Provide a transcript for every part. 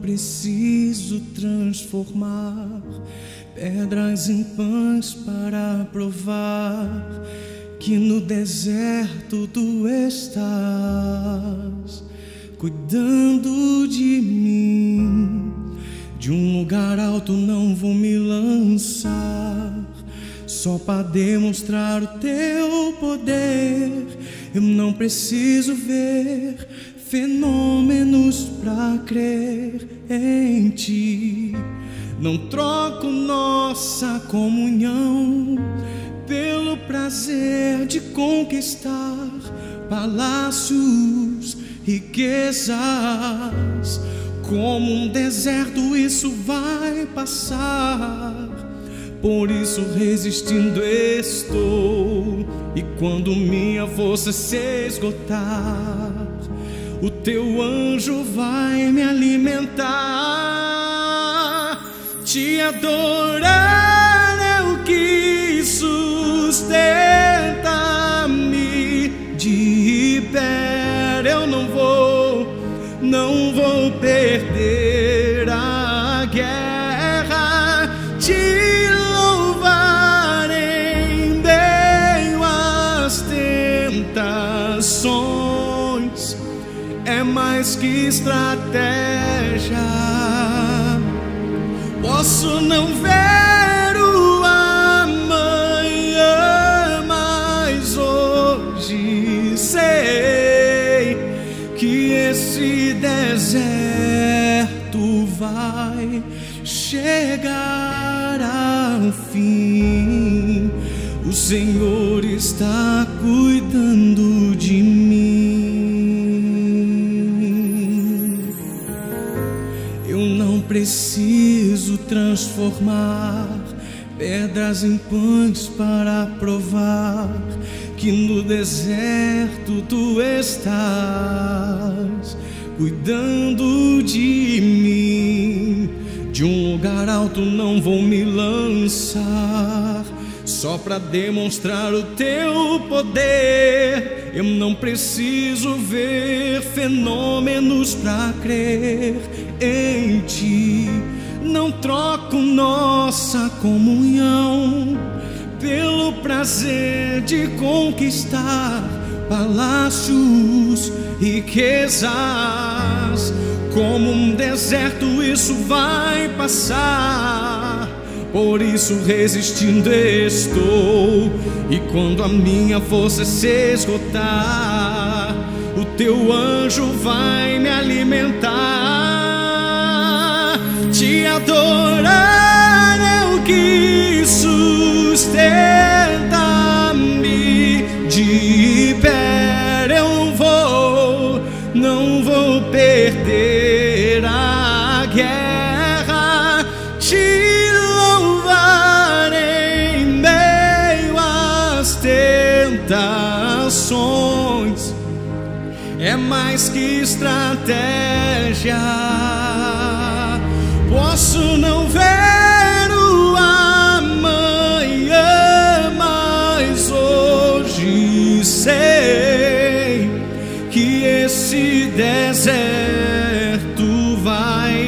preciso transformar pedras em pães para provar que no deserto tu estás cuidando de mim. De um lugar alto não vou me lançar, só para demonstrar o teu poder. Eu não preciso ver fenômenos para crer em ti. Não troco nossa comunhão pelo prazer de conquistar palácios, riquezas. Como um deserto isso vai passar, por isso resistindo estou. E quando minha força se esgotar, o teu anjo vai me alimentar. Te adorar é o que sustenta-me de pé. Eu não vou perder a guerra. Te louvar em meio às tentações é mais que estratégia. Posso não ver o amanhã, mas hoje sei que esse deserto vai chegar ao fim. O Senhor está cuidando de mim. Eu não preciso transformar pedras em pães para provar que no deserto tu estás cuidando de mim. De um lugar alto não vou me lançar, só para demonstrar o teu poder. Eu não preciso ver fenômenos para crer em ti. Não troco nossa comunhão pelo prazer de conquistar palácios, riquezas. Como um deserto isso vai passar, por isso resistindo estou. E quando a minha força se esgotar, o teu anjo vai me alimentar. Te adorar é o que sustenta-me de pé. Eu não vou perder a guerra. Te louvar em meio às tentações é mais que estratégia. Posso não ver que esse deserto vai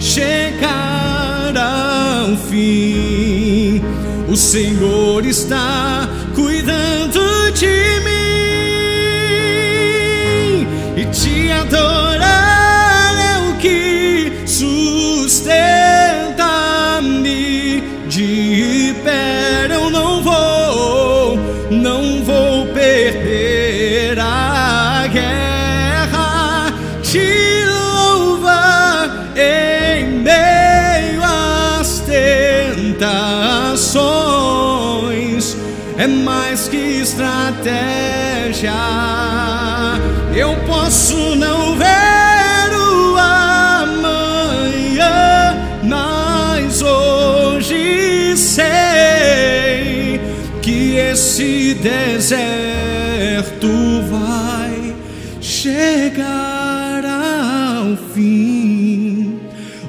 chegar ao fim. O Senhor está cuidando de mim. E te adorar é o que sustenta-me de pé. Eu não vou perder a guerra. Te louvar em meio às tentações é mais que estratégia. Eu posso não ver o amanhã, mas hoje sei que esse deserto vai chegar ao fim.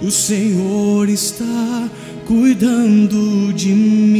O Senhor está cuidando de mim.